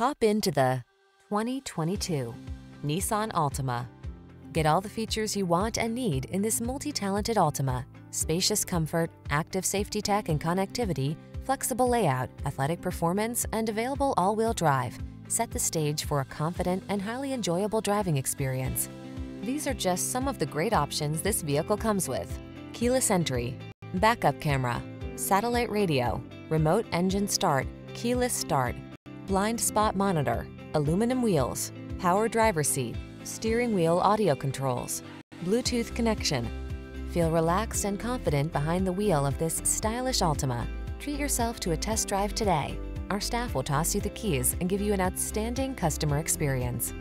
Hop into the 2022 Nissan Altima. Get all the features you want and need in this multi-talented Altima. Spacious comfort, active safety tech and connectivity, flexible layout, athletic performance, and available all-wheel drive set the stage for a confident and highly enjoyable driving experience. These are just some of the great options this vehicle comes with: keyless entry, backup camera, satellite radio, remote engine start, keyless start, blind spot monitor, aluminum wheels, power driver seat, steering wheel audio controls, Bluetooth connection. Feel relaxed and confident behind the wheel of this stylish Altima. Treat yourself to a test drive today. Our staff will toss you the keys and give you an outstanding customer experience.